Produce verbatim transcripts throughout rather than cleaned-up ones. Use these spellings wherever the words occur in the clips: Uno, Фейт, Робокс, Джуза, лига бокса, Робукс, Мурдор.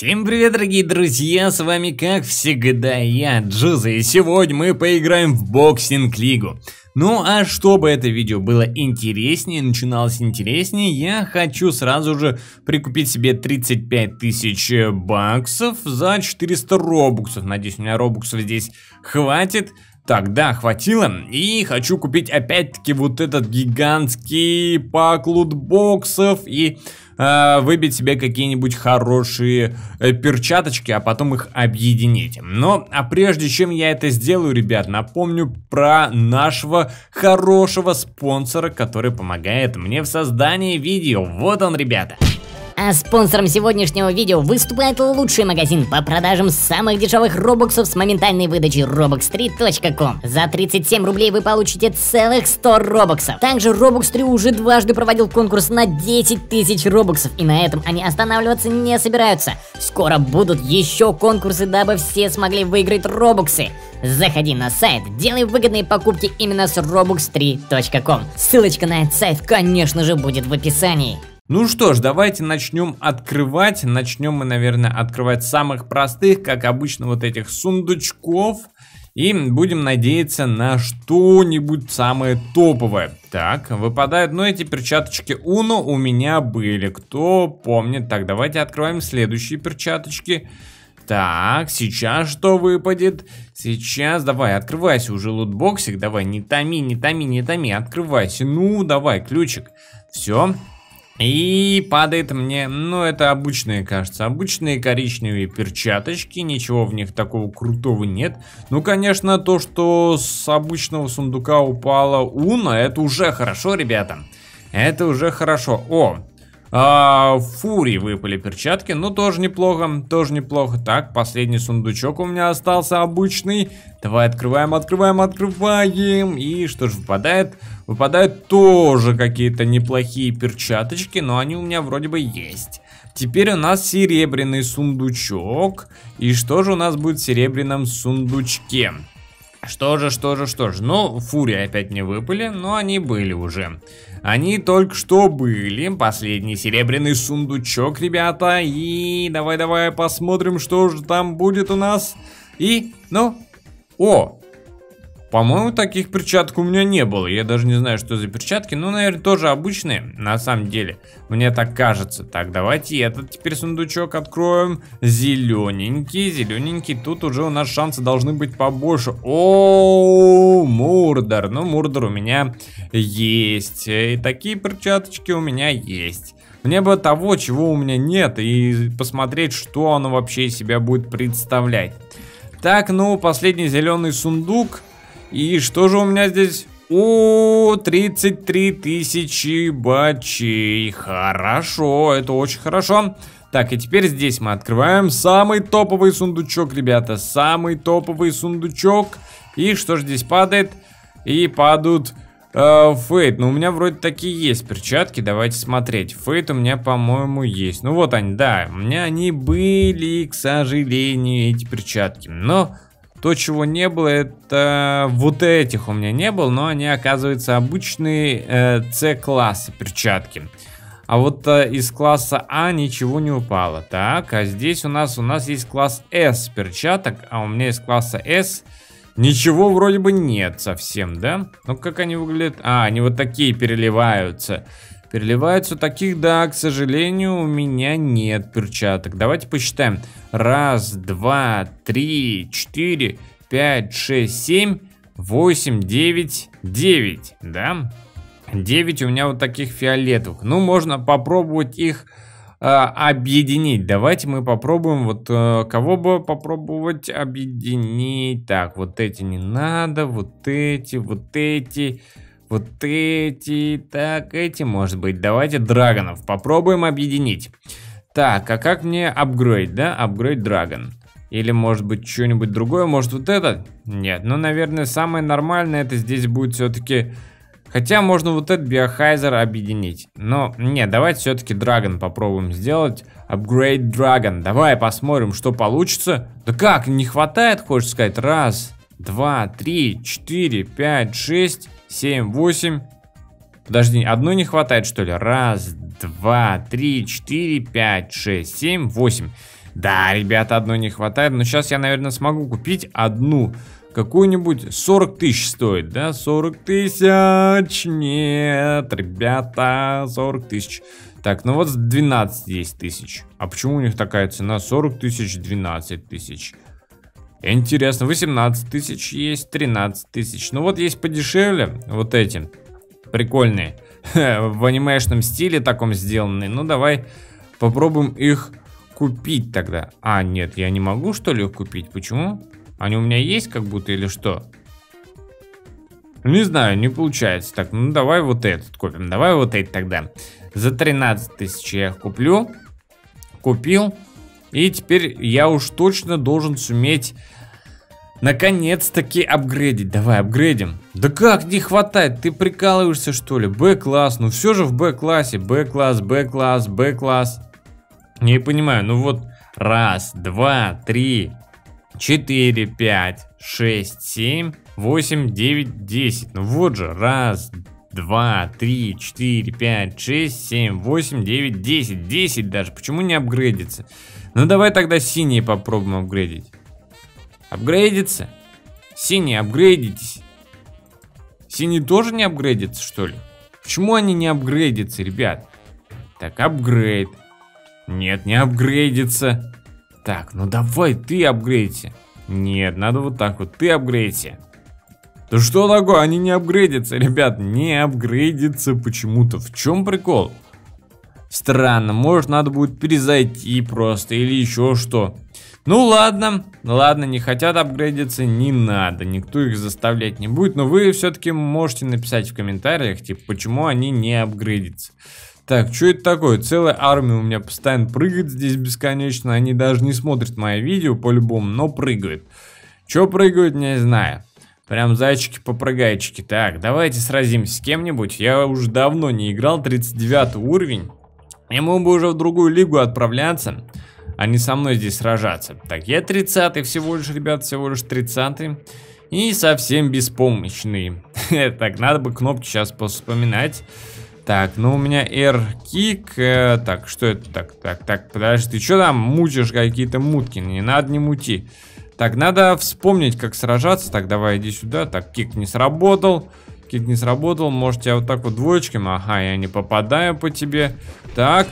Всем привет, дорогие друзья, с вами как всегда я, Джуза, и сегодня мы поиграем в боксинг-лигу. Ну а чтобы это видео было интереснее, начиналось интереснее, я хочу сразу же прикупить себе тридцать пять тысяч баксов за четыреста робуксов. Надеюсь, у меня робуксов здесь хватит. Так, да, хватило. И хочу купить опять-таки вот этот гигантский пак лутбоксов и э, выбить себе какие-нибудь хорошие э, перчаточки, а потом их объединить. Но, а прежде чем я это сделаю, ребят, напомню про нашего хорошего спонсора, который помогает мне в создании видео. Вот он, ребята. А спонсором сегодняшнего видео выступает лучший магазин по продажам самых дешевых робоксов с моментальной выдачей робокс три точка ком. За тридцать семь рублей вы получите целых сто робоксов. Также робокс три уже дважды проводил конкурс на десять тысяч робоксов, и на этом они останавливаться не собираются. Скоро будут еще конкурсы, дабы все смогли выиграть робоксы. Заходи на сайт, делай выгодные покупки именно с робокс три точка ком. Ссылочка на этот сайт, конечно же, будет в описании. Ну что ж, давайте начнем открывать. Начнем мы, наверное, открывать самых простых, как обычно, вот этих сундучков. И будем надеяться на что-нибудь самое топовое. Так, выпадают, но ну, эти перчаточки Uno у меня были, кто помнит. Так, давайте открываем следующие перчаточки. Так, сейчас что выпадет? Сейчас, давай, открывайся уже, лутбоксик. Давай, не томи, не томи, не томи, открывайся. Ну, давай, ключик. Все. И падает мне, ну это обычные, кажется, обычные коричневые перчаточки, ничего в них такого крутого нет. Ну, конечно, то, что с обычного сундука упала Уно, это уже хорошо, ребята. Это уже хорошо. О, а, Фури выпали перчатки, ну тоже неплохо, тоже неплохо. Так, последний сундучок у меня остался обычный. Давай открываем, открываем, открываем. И что же выпадает? Выпадают тоже какие-то неплохие перчаточки, но они у меня вроде бы есть. Теперь у нас серебряный сундучок. И что же у нас будет в серебряном сундучке? Что же, что же, что же. Ну, фури опять не выпали, но они были уже. Они только что были. Последний серебряный сундучок, ребята. И давай-давай посмотрим, что же там будет у нас. И, ну... О, по-моему, таких перчаток у меня не было. Я даже не знаю, что за перчатки. Ну, наверное, тоже обычные, на самом деле. Мне так кажется. Так, давайте этот теперь сундучок откроем. Зелененький, зелененький. Тут уже у нас шансы должны быть побольше. О, Мурдор. Ну, Мурдор у меня есть. И такие перчаточки у меня есть. Мне бы того, чего у меня нет. И посмотреть, что оно вообще из себя будет представлять. Так, ну, последний зеленый сундук. И что же у меня здесь? О, тридцать три тысячи бачей. Хорошо, это очень хорошо. Так, и теперь здесь мы открываем самый топовый сундучок, ребята. Самый топовый сундучок. И что же здесь падает? И падут... Фейт, ну у меня вроде такие есть перчатки, давайте смотреть. Фейт у меня, по-моему, есть. Ну вот они, да, у меня они были, к сожалению, эти перчатки. Но то, чего не было, это вот этих у меня не было. Но они, оказывается, обычные э, С-класса перчатки. А вот э, из класса А ничего не упало. Так, а здесь у нас, у нас есть класс С перчаток, а у меня из класса С... Ничего вроде бы нет совсем, да? Ну, как они выглядят? А, они вот такие переливаются. Переливаются таких, да, к сожалению, у меня нет перчаток. Давайте посчитаем. Раз, два, три, четыре, пять, шесть, семь, восемь, девять, девять, да? Девять у меня вот таких фиолетовых. Ну, можно попробовать их... объединить. Давайте мы попробуем. Вот кого бы попробовать объединить. Так, вот эти не надо. Вот эти, вот эти, вот эти. Так, эти может быть. Давайте драгонов попробуем объединить. Так, а как мне апгрейд, да? Апгрейд драгон. Или может быть что-нибудь другое. Может вот этот? Нет, ну наверное самое нормальное это здесь будет все-таки... Хотя можно вот этот биохайзер объединить. Но нет, давайте все-таки драгон попробуем сделать. Upgrade Dragon. Давай посмотрим, что получится. Да как, не хватает, хочешь сказать? Раз, два, три, четыре, пять, шесть, семь, восемь. Подожди, одной не хватает, что ли? Раз, два, три, четыре, пять, шесть, семь, восемь. Да, ребята, одной не хватает. Но сейчас я, наверное, смогу купить одну. Какую-нибудь сорок тысяч стоит, да? сорок тысяч. Нет, ребята, сорок тысяч. Так, ну вот двенадцать тысяч. А почему у них такая цена? сорок тысяч, двенадцать тысяч. Интересно, восемнадцать тысяч есть, тринадцать тысяч. Ну вот есть подешевле, вот эти. Прикольные. В анимешном стиле таком сделанные. Ну давай попробуем их купить тогда. А, нет, я не могу что ли их купить? Почему? Они у меня есть как будто или что? Не знаю, не получается. Так, ну давай вот этот купим. Давай вот этот тогда. За тринадцать тысяч я их куплю. Купил. И теперь я уж точно должен суметь наконец-таки апгрейдить. Давай апгрейдим. Да как не хватает? Ты прикалываешься что ли? Б-класс. Ну все же в Б-классе. Б-класс, Б-класс, Б-класс. Не понимаю. Ну вот раз, два, три, четыре, пять, шесть, семь, восемь, девять, десять. Ну вот же. Раз, два, три, четыре, пять, шесть, семь, восемь, девять, десять. десять даже. Почему не апгрейдится? Ну давай тогда синие попробуем апгрейдить. Апгрейдится? Синие, апгрейдитесь. Синие тоже не апгрейдятся, что ли? Почему они не апгрейдятся, ребят? Так, апгрейд. Нет, не апгрейдится. Так, ну давай ты апгрейдься. Нет, надо вот так вот. Ты апгрейдься. Да что такое? Они не апгрейдятся, ребят. Не апгрейдятся почему-то. В чем прикол? Странно, может надо будет перезайти просто или еще что. Ну ладно, ладно, не хотят апгрейдиться, не надо, никто их заставлять не будет. Но вы все-таки можете написать в комментариях, типа, почему они не апгрейдятся. Так, что это такое? Целая армия у меня постоянно прыгает здесь бесконечно. Они даже не смотрят мои видео по-любому, но прыгают. Че прыгают, не знаю. Прям зайчики-попрыгайчики. Так, давайте сразимся с кем-нибудь. Я уже давно не играл, тридцать девятый уровень. И мы бы уже в другую лигу отправляться, а не со мной здесь сражаться. Так, я тридцатый всего лишь, ребят, всего лишь тридцатый. И совсем беспомощный. Так, надо бы кнопки сейчас вспоминать. Так, ну у меня R-кик. Так, что это? Так, так, так, подожди, ты что там мутишь какие-то мутки? Не надо, не мути. Так, надо вспомнить, как сражаться. Так, давай, иди сюда. Так, кик не сработал. Кик не сработал, может я вот так вот двоечками. Ага, я не попадаю по тебе. Так,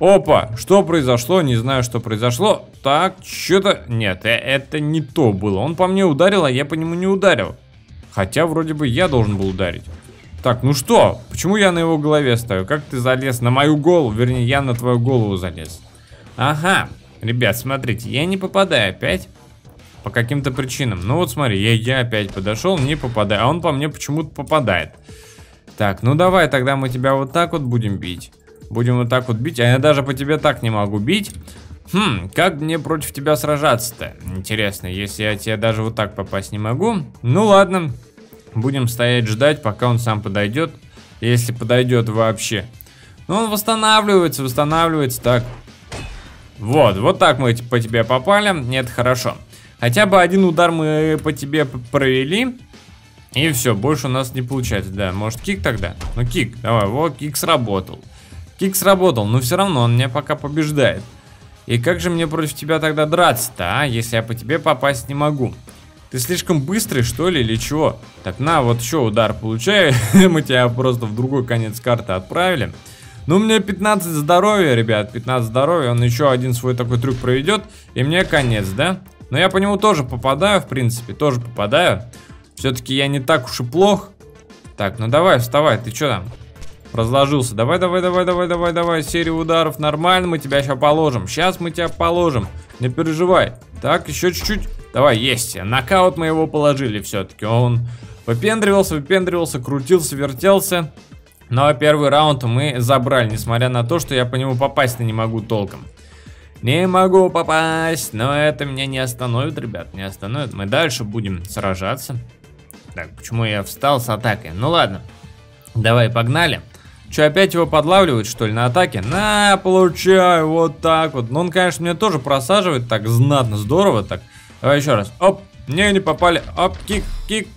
опа, что произошло? Не знаю, что произошло. Так, что-то, нет, это не то было. Он по мне ударил, а я по нему не ударил. Хотя вроде бы я должен был ударить. Так, ну что, почему я на его голове стою? Как ты залез на мою голову? Вернее, я на твою голову залез. Ага, ребят, смотрите, я не попадаю опять. По каким-то причинам. Ну вот смотри, я, я опять подошел, не попадаю. А он по мне почему-то попадает. Так, ну давай, тогда мы тебя вот так вот будем бить. Будем вот так вот бить. А я даже по тебе так не могу бить. Хм, как мне против тебя сражаться-то? Интересно, если я тебе даже вот так попасть не могу. Ну ладно, будем стоять ждать, пока он сам подойдет. Если подойдет вообще. Ну он восстанавливается, восстанавливается. Так, вот, вот так мы по тебе попали. Нет, хорошо. Хотя бы один удар мы по тебе провели. И все, больше у нас не получается. Да, может кик тогда? Ну кик, давай, вот кик сработал. Кик сработал, но все равно он меня пока побеждает. И как же мне против тебя тогда драться-то, а? Если я по тебе попасть не могу. Ты слишком быстрый, что ли, или чего? Так, на, вот еще удар получаю. Мы тебя просто в другой конец карты отправили. Ну, у меня пятнадцать здоровья, ребят, пятнадцать здоровья. Он еще один свой такой трюк проведет. И мне конец, да? Но я по нему тоже попадаю, в принципе, тоже попадаю. Все-таки я не так уж и плох. Так, ну давай, вставай, ты что там? Разложился. Давай, давай, давай, давай, давай, давай. Серия ударов, нормально, мы тебя сейчас положим. Сейчас мы тебя положим, не переживай. Так, еще чуть-чуть. Давай, есть. Нокаут мы его положили все-таки. Он выпендривался, выпендривался, крутился, вертелся. Но первый раунд мы забрали, несмотря на то, что я по нему попасть-то не могу толком. Не могу попасть, но это меня не остановит, ребят, не остановит. Мы дальше будем сражаться. Так, почему я встал с атакой? Ну ладно, давай, погнали. Че, опять его подлавливают, что ли, на атаке? На, получаю, вот так вот. Но он, конечно, меня тоже просаживает, так знатно, здорово, так. Давай еще раз, оп, не, не попали, оп, кик, кик.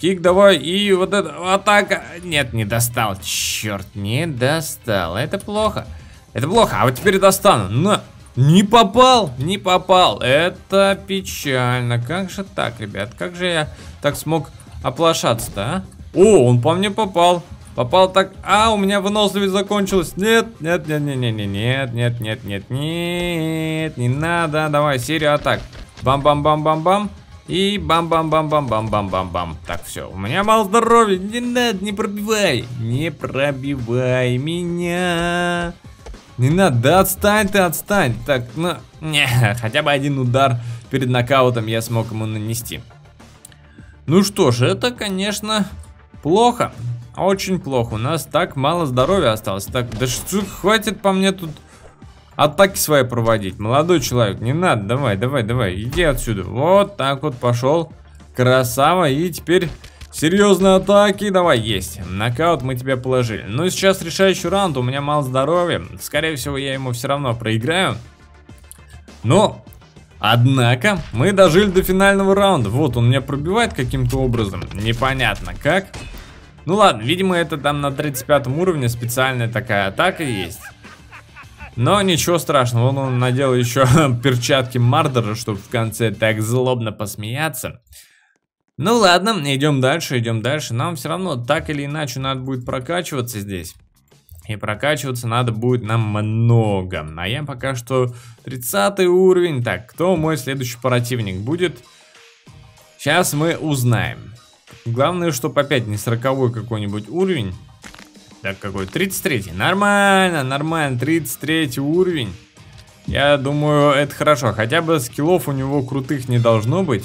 Кик давай, и вот эта атака. Нет, не достал, черт, не достал, это плохо. Это плохо, а вот теперь достану, на. Не попал, не попал. Это печально. Как же так, ребят? Как же я так смог оплошаться-то, а? О, он по мне попал. Попал так. А, у меня выносливость закончилась. Нет, нет, нет, нет, нет, нет, нет, нет, нет, нет, не надо. Давай, серия атак. Бам-бам-бам-бам-бам. И бам-бам-бам-бам-бам-бам-бам-бам. Так, все. У меня мало здоровья. Не надо, не пробивай. Не пробивай меня. Не надо, да отстань ты, отстань. Так, ну, не, хотя бы один удар перед нокаутом я смог ему нанести. Ну что ж, это, конечно, плохо. Очень плохо, у нас так мало здоровья осталось. Так, да что, хватит по мне тут атаки свои проводить. Молодой человек, не надо, давай, давай, давай, иди отсюда. Вот так вот пошел, красава. И теперь серьезные атаки, давай, есть. Нокаут мы тебя положили. Ну, сейчас решающий раунд, у меня мало здоровья. Скорее всего, я ему все равно проиграю. Но, однако, мы дожили до финального раунда. Вот, он меня пробивает каким-то образом, непонятно как. Ну ладно, видимо, это там на тридцать пятом уровне специальная такая атака есть. Но ничего страшного, он, он надел еще перчатки Мурдора, чтобы в конце так злобно посмеяться. Ну ладно, идем дальше, идем дальше. Нам все равно так или иначе надо будет прокачиваться здесь. И прокачиваться надо будет нам много. А я пока что тридцатый уровень. Так, кто мой следующий противник будет? Сейчас мы узнаем. Главное, чтобы опять не сороковой какой-нибудь уровень. Так, какой? тридцать третий. Нормально, нормально, тридцать третий уровень. Я думаю, это хорошо. Хотя бы скиллов у него крутых не должно быть.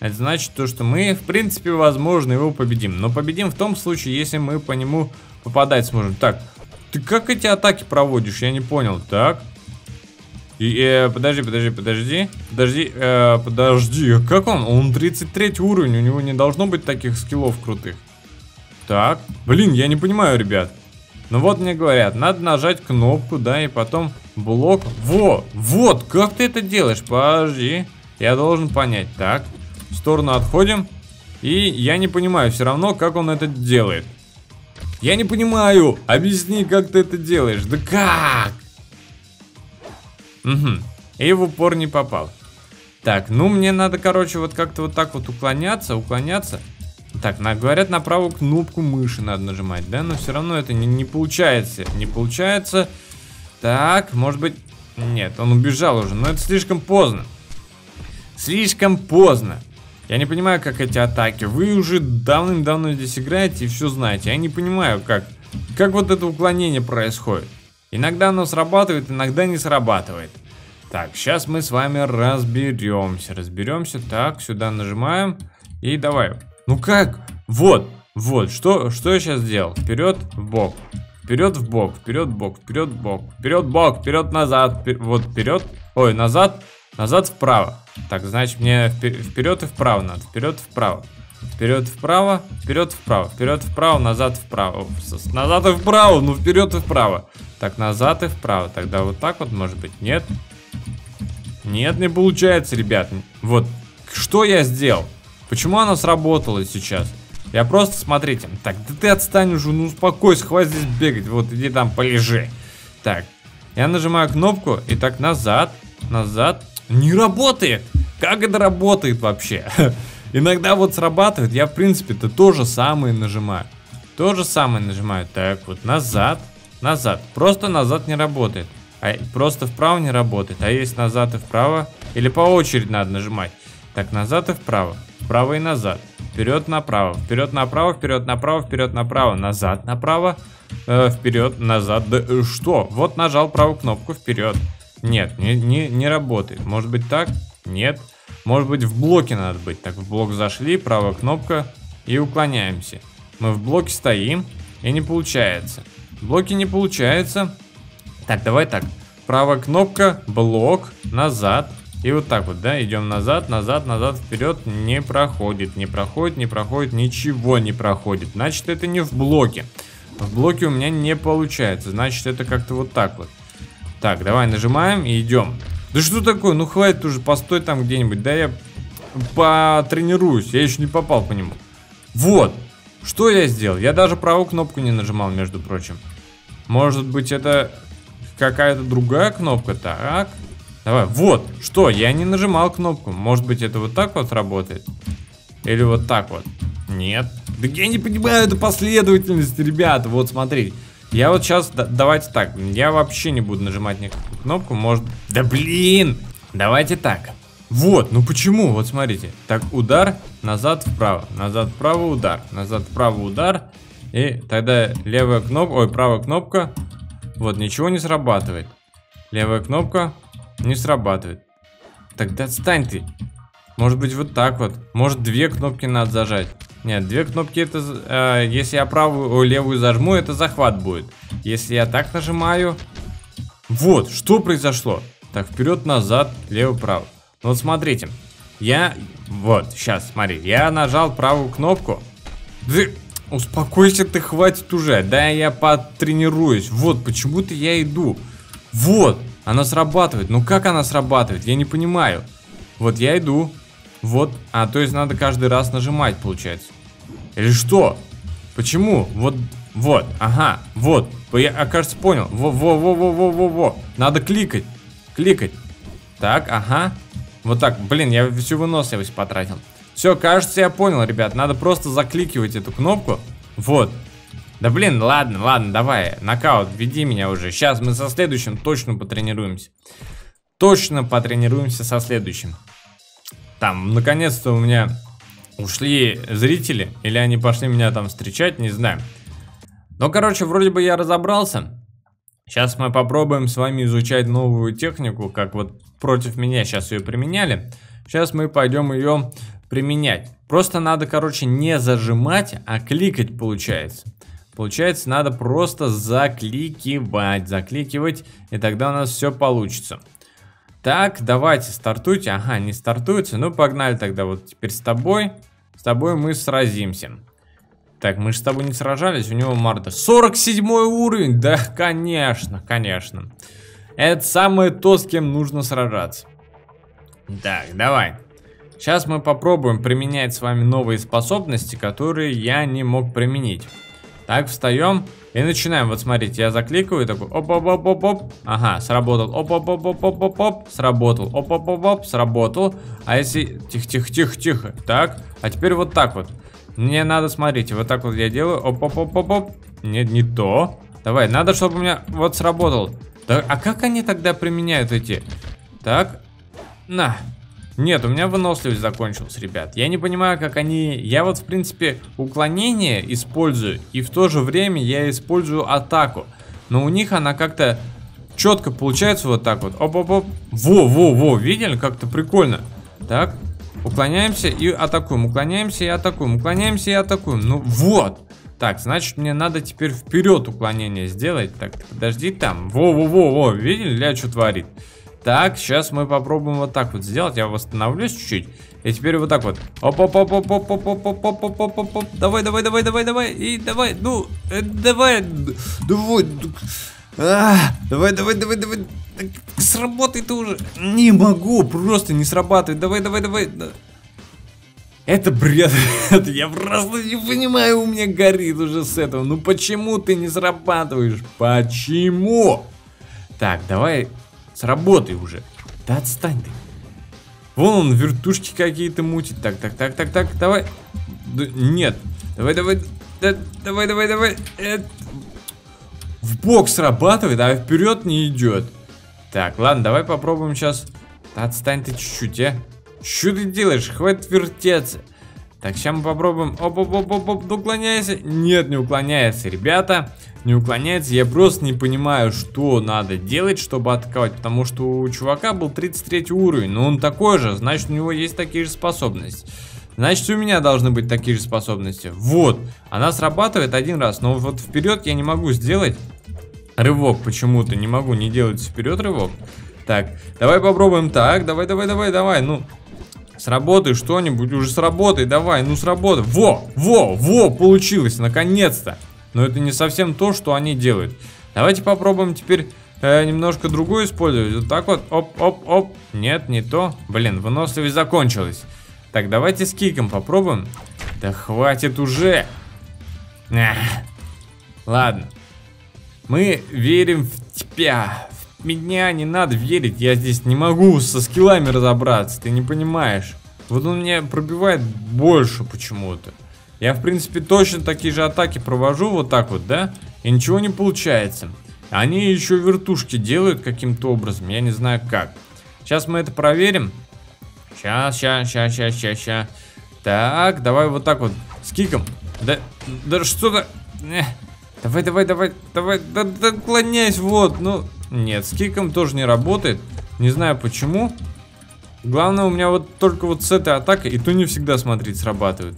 Это значит то, что мы, в принципе, возможно, его победим. Но победим в том случае, если мы по нему попадать сможем. Так, ты как эти атаки проводишь? Я не понял. Так. И, э, подожди, подожди, подожди, подожди, э, подожди, как он? Он тридцать третий уровень, у него не должно быть таких скиллов крутых. Так, блин, я не понимаю, ребят. Ну вот мне говорят, надо нажать кнопку, да, и потом блок. Во, вот, как ты это делаешь? Подожди, я должен понять. Так, в сторону отходим, и я не понимаю все равно, как он это делает. Я не понимаю, объясни, как ты это делаешь, да как? Угу. И в упор не попал. Так, ну мне надо, короче, вот как-то вот так вот уклоняться, уклоняться. Так, на, говорят, на правую кнопку мыши надо нажимать, да? Но все равно это не, не получается, не получается. Так, может быть... Нет, он убежал уже, но это слишком поздно. Слишком поздно. Я не понимаю, как эти атаки. Вы уже давным-давно здесь играете и все знаете. Я не понимаю, как, как вот это уклонение происходит. Иногда оно срабатывает, иногда не срабатывает. Так, сейчас мы с вами разберемся. Разберемся. Так, сюда нажимаем. И давай. Ну как? Вот, вот. Что, что я сейчас делал? Вперед, в бок. Вперед, в бок. Вперед, в бок. Вперед, в бок. Вперед, в бок. Вперед, назад. Вперед, вот, вперед. Ой, назад. Назад, вправо. Так, значит, мне вперед и вправо надо. Вперед, вправо. Вперед, вправо. Вперед, вправо. Вперед, вправо. Назад, вправо. Назад и вправо. Ну, вперед и вправо. Так, назад и вправо. Тогда вот так вот, может быть, нет? Нет, не получается, ребят. Вот, что я сделал? Почему оно сработало сейчас? Я просто, смотрите. Так, да ты отстань уже, ну успокойся, хватит здесь бегать. Вот, иди там, полежи. Так, я нажимаю кнопку, и так, назад, назад. Не работает! Как это работает вообще? Иногда вот срабатывает, я, в принципе-то, то же самое нажимаю. То же самое нажимаю. Так, вот, назад. Назад. Просто назад не работает. А просто вправо не работает. А есть назад и вправо. Или по очереди надо нажимать. Так, назад и вправо. Вправо и назад. Вперед направо. Вперед направо. Вперед направо. Вперед направо. Назад направо. Э, вперед назад. Да, э, что? Вот нажал правую кнопку. Вперед. Нет, не, не, не работает. Может быть так? Нет. Может быть в блоке надо быть. Так, в блок зашли. Правая кнопка. И уклоняемся. Мы в блоке стоим. И не получается. Блоки не получается. Так, давай так. Правая кнопка, блок, назад. И вот так вот, да, идем назад, назад, назад, вперед. Не проходит, не проходит, не проходит, ничего не проходит. Значит, это не в блоке. В блоке у меня не получается. Значит, это как-то вот так вот. Так, давай нажимаем и идем. Да что такое? Ну, хватит уже, постой там где-нибудь. Да я потренируюсь, я еще не попал по нему. Вот, что я сделал? Я даже правую кнопку не нажимал, между прочим. Может быть, это какая-то другая кнопка? Так, Давай, вот, что, я не нажимал кнопку. Может быть, это вот так вот работает? Или вот так вот? Нет. Да я не понимаю эту последовательность, ребята. Вот, смотри. Я вот сейчас, да, давайте так. Я вообще не буду нажимать никакую кнопку. Может... Да блин! Давайте так. Вот, ну почему? Вот смотрите. Так, удар, назад, вправо. Назад, вправо, удар. Назад, вправо, удар. И тогда левая кнопка... Ой, правая кнопка. Вот, ничего не срабатывает. Левая кнопка... Не срабатывает. Тогда отстань ты. Может быть, вот так вот. Может, две кнопки надо зажать. Нет, две кнопки это... Э, если я правую, о, левую зажму, это захват будет. Если я так нажимаю... Вот, что произошло? Так, вперед-назад, лево-право. Ну, вот смотрите. Я... Вот, сейчас, смотри. Я нажал правую кнопку. Да, успокойся ты, хватит уже. Да, я потренируюсь. Вот, почему-то я иду. Вот. Она срабатывает. Ну как она срабатывает? Я не понимаю. Вот я иду. Вот. А, то есть надо каждый раз нажимать, получается. Или что? Почему? Вот. Вот. Ага. Вот. Я, кажется, понял. Во-во-во-во-во-во-во. Надо кликать. Кликать. Так, ага. Вот так. Блин, я всю выносливость потратил. Все, кажется, я понял, ребят. Надо просто закликивать эту кнопку. Вот. Да блин, ладно, ладно, давай, нокаут, веди меня уже. Сейчас мы со следующим точно потренируемся. Точно потренируемся со следующим. Там, наконец-то у меня ушли зрители, или они пошли меня там встречать, не знаю. Но, короче, вроде бы я разобрался. Сейчас мы попробуем с вами изучать новую технику, как вот против меня сейчас ее применяли. Сейчас мы пойдем ее применять. Просто надо, короче, не зажимать, а кликать получается. Получается, надо просто закликивать, закликивать, и тогда у нас все получится. Так, давайте, стартуйте. Ага, не стартуется. Ну, погнали тогда. Вот теперь с тобой. С тобой мы сразимся. Так, мы же с тобой не сражались, у него Марта. сорок седьмой уровень! Да, конечно, конечно. Это самое то, с кем нужно сражаться. Так, давай. Сейчас мы попробуем применять с вами новые способности, которые я не мог применить. Так, встаем и начинаем. Вот смотрите, я закликаю такой. Оп-оп-оп-оп-оп. Ага, сработал. Оп-оп-оп-оп-оп-оп. Сработал. Оп-оп-оп-оп. Сработал. А если... Тихо-тихо-тихо-тихо. Так, а теперь вот так вот. Мне надо, смотрите, вот так вот я делаю. Оп-оп-оп-оп-оп. Нет, не то. Давай, надо, чтобы у меня вот сработал. Так, а как они тогда применяют эти? Так. На. Нет, у меня выносливость закончилась, ребят. Я не понимаю, как они... Я вот, в принципе, уклонение использую, и в то же время я использую атаку. Но у них она как-то четко получается вот так вот. Оп-оп-оп. Во-во-во, видели? Как-то прикольно. Так, уклоняемся и атакуем, уклоняемся и атакуем, уклоняемся и атакуем. Ну, вот. Так, значит, мне надо теперь вперед уклонение сделать. Так, подожди там. Во-во-во-во, видели, ля, что творит? Так, сейчас мы попробуем вот так вот сделать. Я восстановлюсь чуть-чуть. И теперь вот так вот. Оп-оп-оп-оп-оп-оп-оп-оп-оп-оп-оп. Давай, давай, давай, давай, давай. И давай, ну, давай. Давай. Давай, давай, давай, давай. Сработай ты уже. Не могу, просто не срабатывает. Давай, давай, давай. Это бред. Я просто не понимаю, у меня горит уже с этого. Ну почему ты не срабатываешь? Почему? Так, давай... Сработай уже. Да отстань ты. Вон он вертушки какие-то мутит. Так, так, так, так, так, давай. Да, нет. Давай, давай, да, давай, давай, давай. Э, в бок срабатывает, а вперед не идет. Так, ладно, давай попробуем сейчас. Да отстань ты чуть-чуть, а. Что ты делаешь? Хватит вертеться. Так, сейчас мы попробуем. Оп-оп-оп-оп-оп, уклоняйся. Нет, не уклоняется, ребята. Не уклоняется. Я просто не понимаю, что надо делать, чтобы атаковать. Потому что у чувака был тридцать третий уровень. Но он такой же. Значит, у него есть такие же способности. Значит, у меня должны быть такие же способности. Вот. Она срабатывает один раз. Но вот вперед я не могу сделать рывок почему-то. Не могу не делать вперед рывок. Так, давай попробуем так. Давай, давай, давай, давай. Ну... Сработай что-нибудь, уже сработай, давай, ну сработай. Во, во, во, получилось, наконец-то. Но это не совсем то, что они делают. Давайте попробуем теперь э, немножко другую использовать. Вот так вот, оп, оп, оп. Нет, не то. Блин, выносливость закончилась. Так, давайте с киком попробуем. Да хватит уже. Эх. Ладно. Мы верим в тебя, в Меня не надо верить, я здесь не могу со скиллами разобраться, ты не понимаешь. Вот он меня пробивает больше почему-то. Я, в принципе, точно такие же атаки провожу, вот так вот, да? И ничего не получается. Они еще вертушки делают каким-то образом, я не знаю как. Сейчас мы это проверим. Сейчас, сейчас, сейчас, сейчас, сейчас, сейчас. Так, давай вот так вот, с киком. Да, да что-то... Давай, давай, давай, давай, да, да, отклоняйся, вот, ну... Нет, с киком тоже не работает. Не знаю почему. Главное, у меня вот только вот с этой атакой, и то не всегда, смотреть, срабатывает.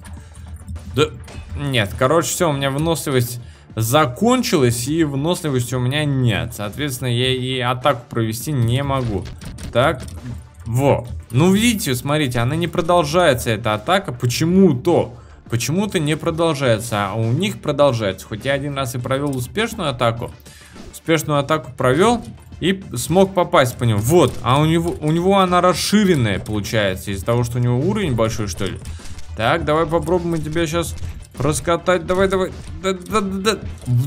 Да, нет, короче, все, у меня выносливость закончилась, и выносливости у меня нет. Соответственно, я и атаку провести не могу. Так, во. Ну, видите, смотрите, она не продолжается, эта атака, почему-то. Почему-то не продолжается, а у них продолжается. Хоть я один раз и провел успешную атаку. Успешную атаку провел и смог попасть по нему. Вот, а у него, у него она расширенная получается, из-за того, что у него уровень большой, что ли. Так, давай попробуем тебя сейчас раскатать. Давай, давай. Да, да, да, да.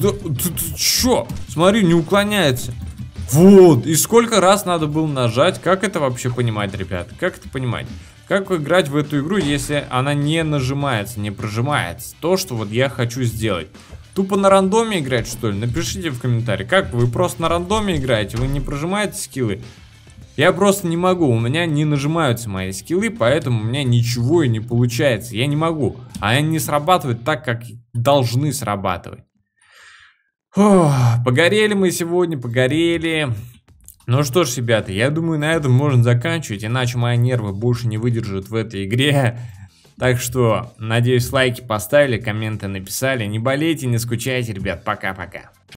Ты чё? Смотри, не уклоняется. Вот, и сколько раз надо было нажать. Как это вообще понимать, ребят? Как это понимать? Как играть в эту игру, если она не нажимается, не прожимается? То, что вот я хочу сделать. Тупо на рандоме играть, что ли? Напишите в комментариях, как вы просто на рандоме играете, вы не прожимаете скиллы? Я просто не могу, у меня не нажимаются мои скиллы, поэтому у меня ничего и не получается, я не могу. А они не срабатывают так, как должны срабатывать. Ох, погорели мы сегодня, погорели. Ну что ж, ребята, я думаю, на этом можно заканчивать, иначе мои нервы больше не выдержат в этой игре. Так что, надеюсь, лайки поставили, комменты написали. Не болейте, не скучайте, ребят. Пока-пока.